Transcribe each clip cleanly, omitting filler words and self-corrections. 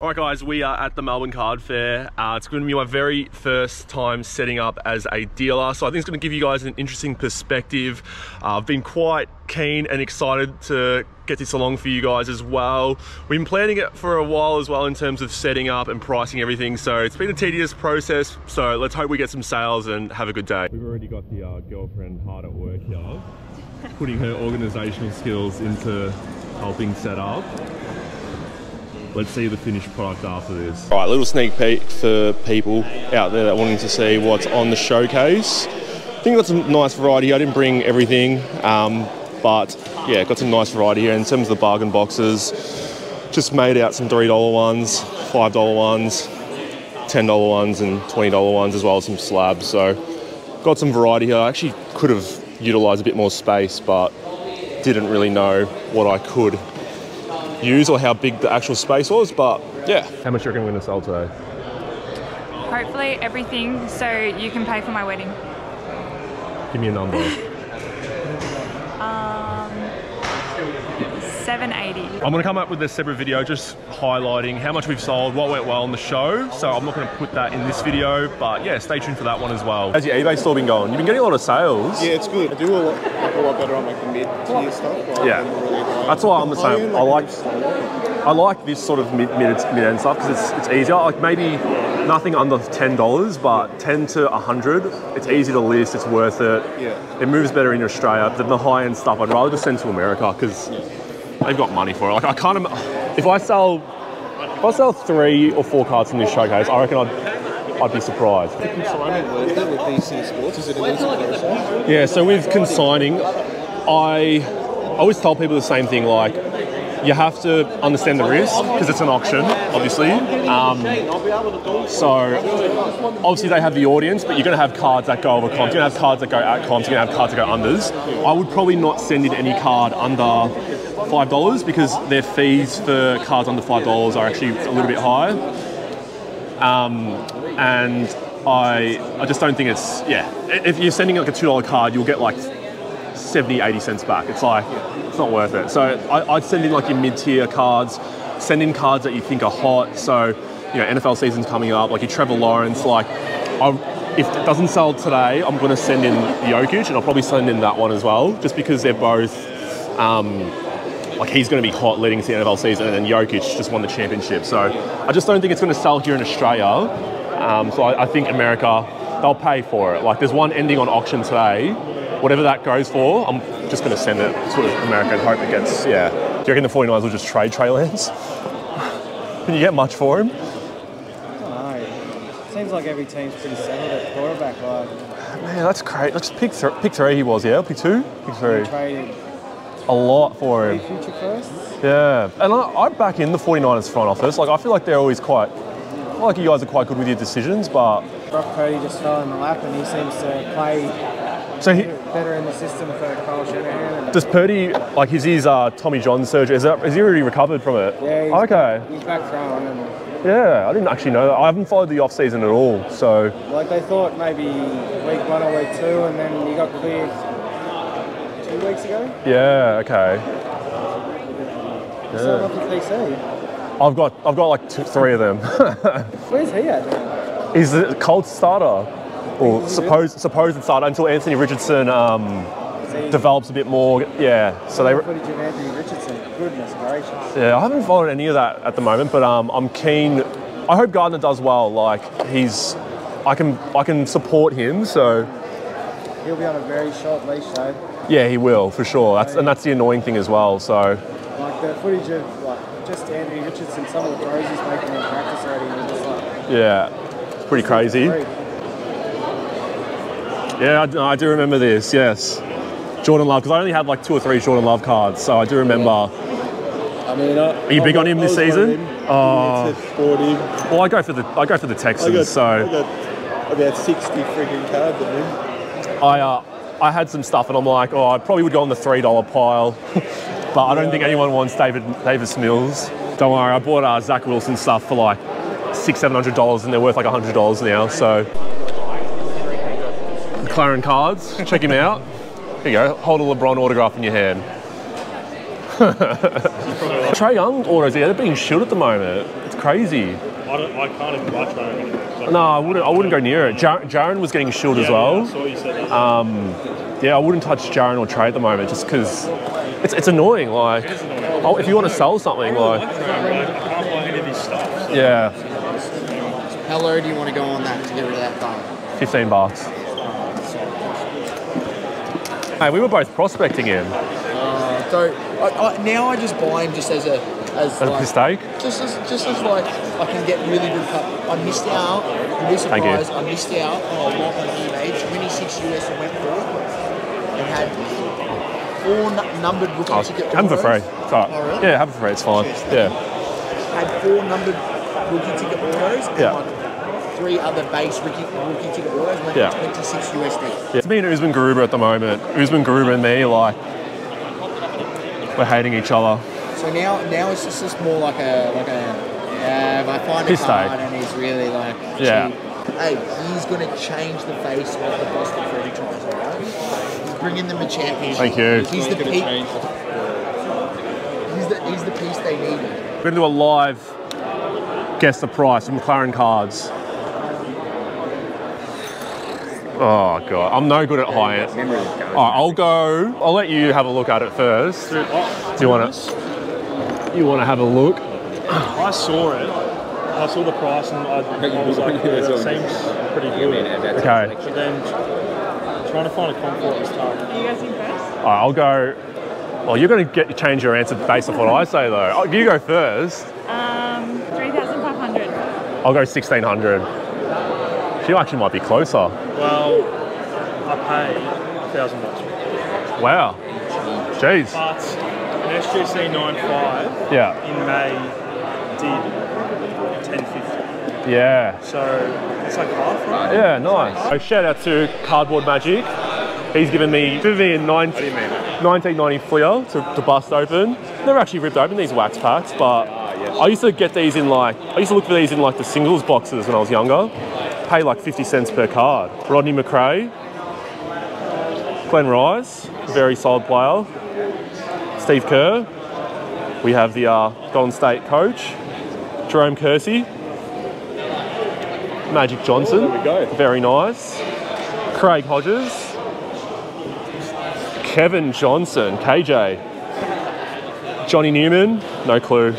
Alright guys, we are at the Melbourne Card Fair. It's going to be my very first time setting up as a dealer, so I think it's going to give you guys an interesting perspective. I've been quite keen and excited to get this along for you guys as well. We've been planning it for a while as well in terms of setting up and pricing everything, so it's been a tedious process, so let's hope we get some sales and have a good day. We've already got the girlfriend hard at work here, putting her organisational skills into helping set up. Let's see the finished product after this. All right, little sneak peek for people out there that wanting to see what's on the showcase. I think that's a nice variety. I didn't bring everything, but yeah, got some nice variety here. In terms of the bargain boxes, just made out some $3 ones, $5 ones, $10 ones, and $20 ones, as well as some slabs. So got some variety here. I actually could have utilised a bit more space, but didn't really know what I could use or how big the actual space was, but yeah. How much do you reckon we're going to sell today? Hopefully everything, so you can pay for my wedding. Give me a number. 780. I'm going to come up with a separate video just highlighting how much we've sold, what went well on the show, so I'm not going to put that in this video, but yeah, stay tuned for that one as well. How's your eBay store been going? You've been getting a lot of sales. Yeah, it's good. I do a lot better on like the mid-tier stuff. Yeah. That's why I'm the same. I like this sort of mid-end stuff because it's easier. Like maybe nothing under $10, but 10 to 100, it's easy to list, it's worth it. Yeah. It moves better in Australia than the high-end stuff. I'd rather just send to America because they've got money for it. Like I can't, if I sell 3 or 4 cards from this showcase, I reckon I'd be surprised. Is it consignment worth it with DC Sports? Is it an easy version? Yeah, so with consigning, I always tell people the same thing, like, you have to understand the risk, because it's an auction, obviously. So, obviously they have the audience, but you're going to have cards that go over comps, you're going to have cards that go at comps, you're going to have cards that go unders. I would probably not send in any card under $5, because their fees for cards under $5 are actually a little bit high. And I just don't think it's, yeah. If you're sending like a $2 card, you'll get like 70, 80 cents back. It's like, it's not worth it. So I'd send in like your mid-tier cards, send in cards that you think are hot. So, you know, NFL season's coming up, like your Trevor Lawrence, like, if it doesn't sell today, I'm going to send in Jokic, and I'll probably send in that one as well, just because they're both, like he's going to be hot leading into the NFL season, and then Jokic just won the championship. So I just don't think it's going to sell here in Australia. So I think America, they'll pay for it. Like there's one ending on auction today. Whatever that goes for, I'm just going to send it to America and hope it gets, yeah. Do you reckon the 49ers will just trade Trey Lance? Can you get much for him? I don't know. It seems like every team's pretty settled at quarterback, like. Man, that's great. Let's pick three he was, yeah? Pick 2? Pick 3. Traded a lot for him. Future firsts? Yeah. And I'd back in the 49ers front office. Like, I feel like they're always quite, I feel like you guys are quite good with your decisions, but. Brock Purdy just fell in the lap and he seems to play. So he better in the system for Kyle Shanahan. Does Purdy, like his Tommy John surgery, is he already recovered from it? Yeah, he's back from it. Yeah, I didn't actually know that. I haven't followed the off-season at all, so. Like they thought maybe week 1 or week 2, and then he got cleared 2 weeks ago? Yeah, okay. Yeah. So what did they say? I've got like 2, 3 of them. Where's he at now? He's the Colts starter. Or supposed starter until Anthony Richardson develops a bit more. Yeah, so they. Footage of Anthony Richardson. Goodness gracious. Yeah, I haven't followed any of that at the moment, but I'm keen. I hope Gardner does well. Like I can support him. So he'll be on a very short leash, though. Yeah, he will for sure. That's the annoying thing as well. So like the footage of like just Anthony Richardson, some of the throws he's making in practice already. Just like, yeah, it's pretty crazy. Yeah, I do remember this, yes. Jordan Love, because I only had like 2 or 3 Jordan Love cards, so I do remember. I mean, are you big on him this season? Well, I go for the Texans, I got about 60 freaking cards of him. I had some stuff, and I'm like, oh, I probably would go on the $3 pile, but I don't think anyone wants David Davis Mills. Don't worry, I bought Zach Wilson stuff for like $600, $700, and they're worth like $100 now, so. McLaren cards, check him out. Here you go, hold a LeBron autograph in your hand. Trae Young autos, yeah, they're being shielded at the moment. It's crazy. I can't even watch that anymore. So no, I wouldn't go near it. Jaren was getting shielded as well. Yeah, I saw you said that. Yeah, I wouldn't touch Jaren or Trae at the moment just because it's annoying. Like, it is annoying. If you want to sell something, like I can't buy any of his stuff. So. Yeah. How low do you want to go on that to get rid of that guy? $15. Hey, we were both prospecting him. So now I just buy him just as a mistake. Just as like I can get really good cut. I missed out. You'd be surprised. I missed out on a lot on eBay. 26 US and went for it. And had 4 numbered rookie tickets. Have them for free. It's all right. Oh, really? Yeah, have them for free. It's fine. Yeah. Had 4 numbered rookie ticket autos. Yeah. Like 3 other base rookie ticket autos. Went for 26 USD. Yeah. It's me and Usman Garuba at the moment. Usman Garuba and me, like, we're hating each other. So now it's just more like I find it hard, and he's really like, yeah. Hey, he's gonna change the face of the Boston Free Trials, right? He's bringing them a championship. Thank you. He's the piece. He's the piece they needed. We're gonna do a live guess the price of McLaren cards. Oh god, I'm no good at high end. Right, I'll let you have a look at it first. Dude, do you want to? You want to have a look? I saw it. I saw the price, and I was like, yeah, it seems pretty good. Okay. But then trying to find a comfort is tough. Are you guys in first? Alright, I'll go. Well, you're going to change your answer based off what I say, though. Oh, you go first. 3,500. I'll go 1,600. She actually might be closer. Well, I paid $1,000. Wow. Jeez. But an SGC 9.5 in May did 10.50. Yeah. So it's like half, right? Yeah, nice. So shout out to Cardboard Magic. He's given me a 1990 Fleer to bust open. Never actually ripped open these wax packs, but I used to get these in like, I used to look for these in like the singles boxes when I was younger. Pay like 50 cents per card. Rodney McRae, Glenn Rice, very solid player. Steve Kerr, we have the Golden State coach. Jerome Kersey, Magic Johnson, very nice. Craig Hodges, Kevin Johnson, KJ. Johnny Newman, no clue.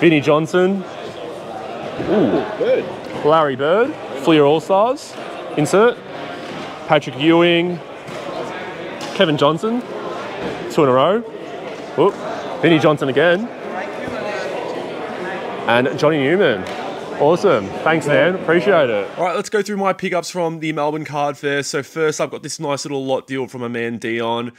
Vinny Johnson, ooh, Larry Bird. Fleer All-Stars, insert, Patrick Ewing, Kevin Johnson, 2 in a row, whoop, Vinny Johnson again, and Johnny Newman. Awesome. Thanks, man. Appreciate it. All right, let's go through my pickups from the Melbourne Card Fair. So first, I've got this nice little lot deal from my man Dion.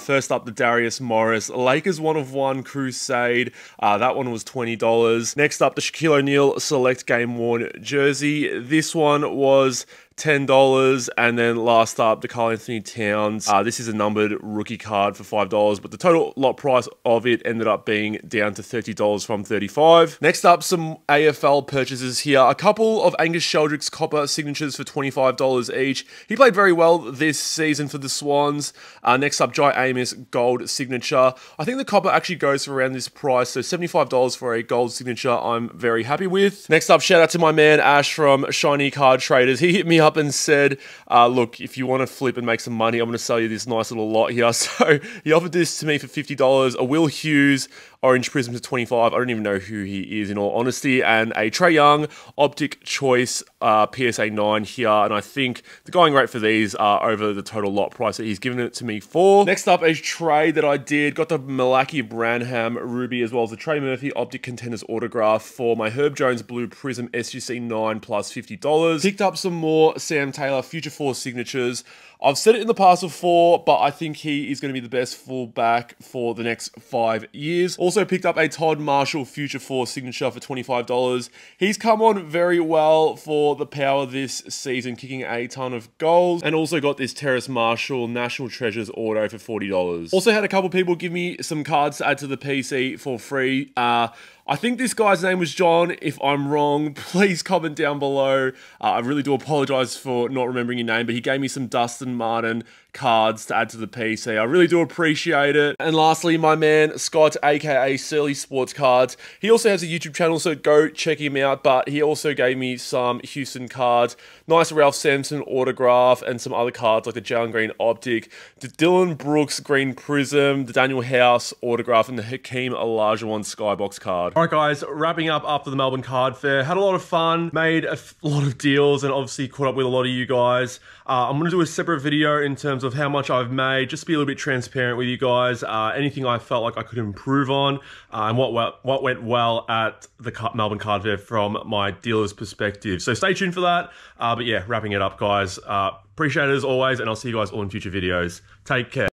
First up, the Darius Morris. Lakers 1/1 Crusade. That one was $20. Next up, the Shaquille O'Neal Select Game Worn Jersey. This one was $10, and then last up, the Karl Anthony Towns. This is a numbered rookie card for $5, but the total lot price of it ended up being down to $30 from $35. Next up, some AFL purchases here. A couple of Angus Sheldrick's copper signatures for $25 each. He played very well this season for the Swans. Next up, Jai Amos gold signature. I think the copper actually goes for around this price, so $75 for a gold signature I'm very happy with. Next up, shout out to my man Ash from Shiny Card Traders. He hit me up and said, look, if you want to flip and make some money, I'm going to sell you this nice little lot here. So he offered this to me for $50, a Will Hughes Orange Prism to $25. I don't even know who he is in all honesty. And a Trae Young Optic Choice PSA 9 here. And I think the going rate for these are over the total lot price that he's given it to me for. Next up, a trade that I did. Got the Malachi Branham Ruby as well as the Trey Murphy Optic Contenders autograph for my Herb Jones Blue Prism SGC 9 plus $50. Picked up some more Sam Taylor Future 4 signatures. I've said it in the past before, but I think he is going to be the best fullback for the next 5 years. Also picked up a Todd Marshall Future 4 signature for $25. He's come on very well for the Power this season, kicking a ton of goals. And also got this Terrace Marshall National Treasures auto for $40. Also had a couple people give me some cards to add to the PC for free. I think this guy's name was John. If I'm wrong, please comment down below. I really do apologize for not remembering your name, but he gave me some Dustin Martin cards to add to the PC. I really do appreciate it. And lastly, my man Scott, aka Surly Sports Cards. He also has a YouTube channel, so go check him out, but he also gave me some Houston cards, nice Ralph Sampson autograph, and some other cards like the Jalen Green Optic, the Dylan Brooks Green Prism, the Daniel House autograph, and the Hakeem Olajuwon Skybox card. Alright guys, wrapping up after the Melbourne Card Fair. Had a lot of fun, made a lot of deals, and obviously caught up with a lot of you guys. I'm going to do a separate video in terms of how much I've made, just to be a little bit transparent with you guys, anything I felt like I could improve on, and what went well at the Melbourne Card Fair from my dealer's perspective. So stay tuned for that, but yeah, wrapping it up guys, appreciate it as always, and I'll see you guys all in future videos. Take care.